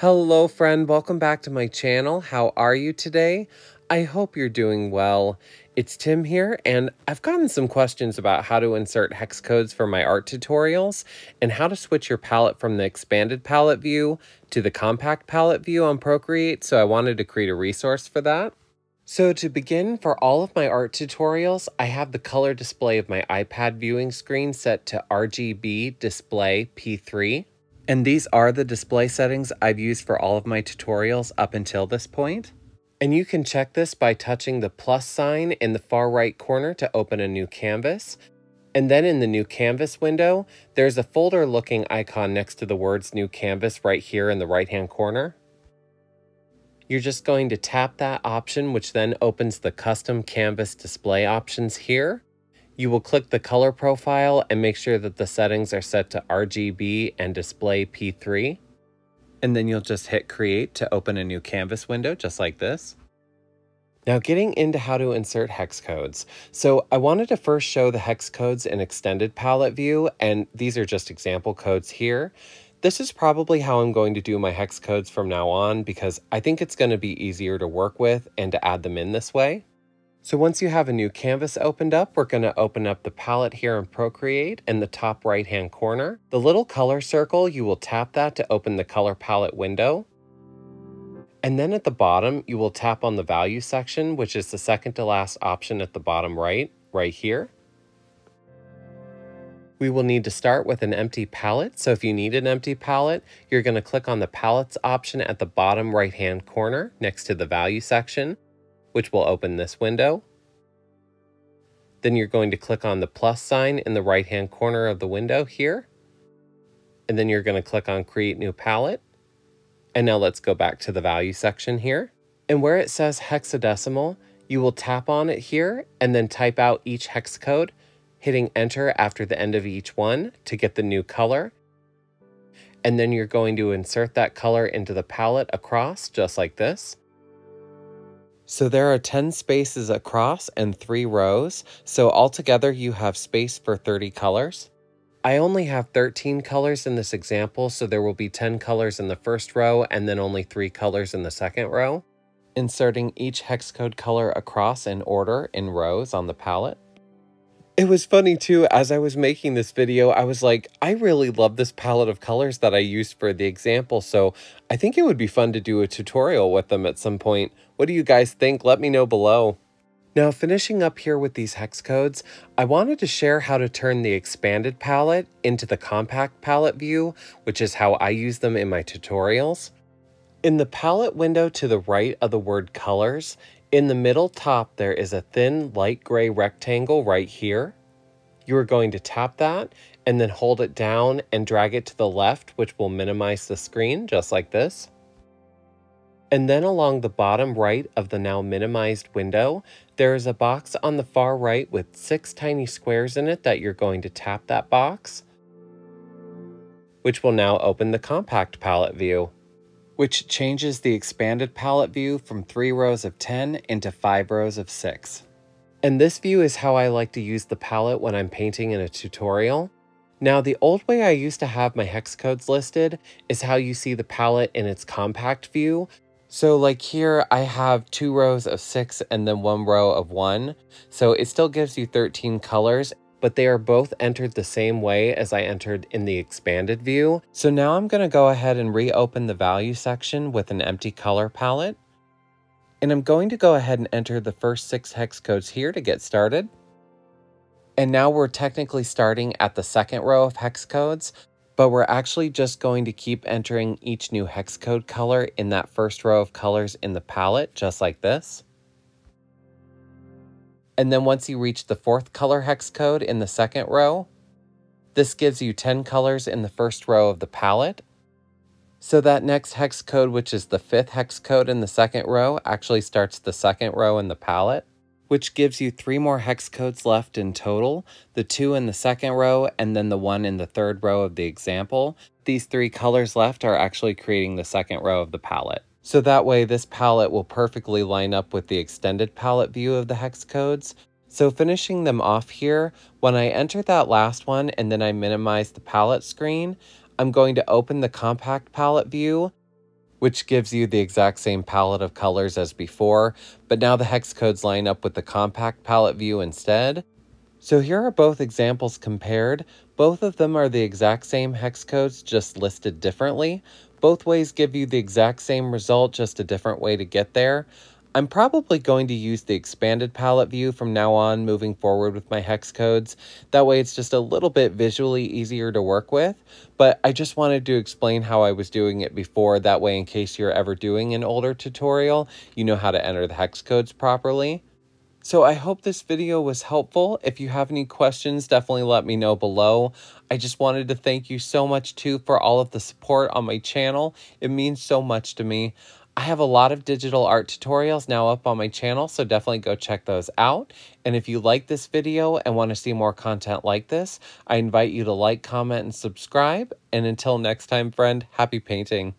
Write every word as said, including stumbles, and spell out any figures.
Hello friend, welcome back to my channel. How are you today? I hope you're doing well. It's Tim here, and I've gotten some questions about how to insert hex codes for my art tutorials and how to switch your palette from the expanded palette view to the compact palette view on Procreate, so I wanted to create a resource for that. So to begin, for all of my art tutorials, I have the color display of my iPad viewing screen set to R G B Display P three. And these are the display settings I've used for all of my tutorials up until this point. And you can check this by touching the plus sign in the far right corner to open a new canvas. And then in the new canvas window, there's a folder looking icon next to the words new canvas right here in the right hand corner. You're just going to tap that option, which then opens the custom canvas display options here. You will click the color profile and make sure that the settings are set to R G B and display P three. And then you'll just hit create to open a new canvas window just like this. Now getting into how to insert hex codes. So I wanted to first show the hex codes in extended palette view, and these are just example codes here. This is probably how I'm going to do my hex codes from now on because I think it's going to be easier to work with and to add them in this way. So once you have a new canvas opened up, we're going to open up the palette here in Procreate in the top right-hand corner. The little color circle, you will tap that to open the color palette window. And then at the bottom, you will tap on the value section, which is the second to last option at the bottom right, right here. We will need to start with an empty palette. So if you need an empty palette, you're going to click on the palettes option at the bottom right-hand corner next to the value section, which will open this window. Then you're going to click on the plus sign in the right-hand corner of the window here. And then you're going to click on Create New Palette. And now let's go back to the value section here. And where it says hexadecimal, you will tap on it here and then type out each hex code, hitting Enter after the end of each one to get the new color. And then you're going to insert that color into the palette across, just like this. So there are ten spaces across and three rows, so altogether you have space for thirty colors. I only have thirteen colors in this example, so there will be ten colors in the first row and then only three colors in the second row. Inserting each hex code color across in order in rows on the palette. It was funny too, as I was making this video, I was like, I really love this palette of colors that I used for the example, so I think it would be fun to do a tutorial with them at some point. What do you guys think? Let me know below. Now finishing up here with these hex codes, I wanted to share how to turn the expanded palette into the compact palette view, which is how I use them in my tutorials. In the palette window to the right of the word colors, in the middle top, there is a thin light gray rectangle right here. You are going to tap that and then hold it down and drag it to the left, which will minimize the screen just like this. And then along the bottom right of the now minimized window, there is a box on the far right with six tiny squares in it that you're going to tap that box, which will now open the compact palette view, which changes the expanded palette view from three rows of ten into five rows of six. And this view is how I like to use the palette when I'm painting in a tutorial. Now, the old way I used to have my hex codes listed is how you see the palette in its compact view. So like here, I have two rows of six and then one row of one. So it still gives you thirteen colors, but they are both entered the same way as I entered in the expanded view. So now I'm going to go ahead and reopen the value section with an empty color palette. And I'm going to go ahead and enter the first six hex codes here to get started. And now we're technically starting at the second row of hex codes, but we're actually just going to keep entering each new hex code color in that first row of colors in the palette, just like this. And then once you reach the fourth color hex code in the second row, this gives you ten colors in the first row of the palette. So that next hex code, which is the fifth hex code in the second row, actually starts the second row in the palette, which gives you three more hex codes left in total, the two in the second row and then the one in the third row of the example. These three colors left are actually creating the second row of the palette. So that way this palette will perfectly line up with the extended palette view of the hex codes. So finishing them off here, when I enter that last one and then I minimize the palette screen, I'm going to open the compact palette view which gives you the exact same palette of colors as before, but now the hex codes line up with the compact palette view instead. So here are both examples compared. Both of them are the exact same hex codes, just listed differently. Both ways give you the exact same result, just a different way to get there. I'm probably going to use the expanded palette view from now on moving forward with my hex codes. That way it's just a little bit visually easier to work with, but I just wanted to explain how I was doing it before. That way in case you're ever doing an older tutorial, you know how to enter the hex codes properly. So I hope this video was helpful. If you have any questions, definitely let me know below. I just wanted to thank you so much too for all of the support on my channel. It means so much to me. I have a lot of digital art tutorials now up on my channel, so definitely go check those out. And if you like this video and want to see more content like this, I invite you to like, comment, and subscribe. And until next time, friend, happy painting.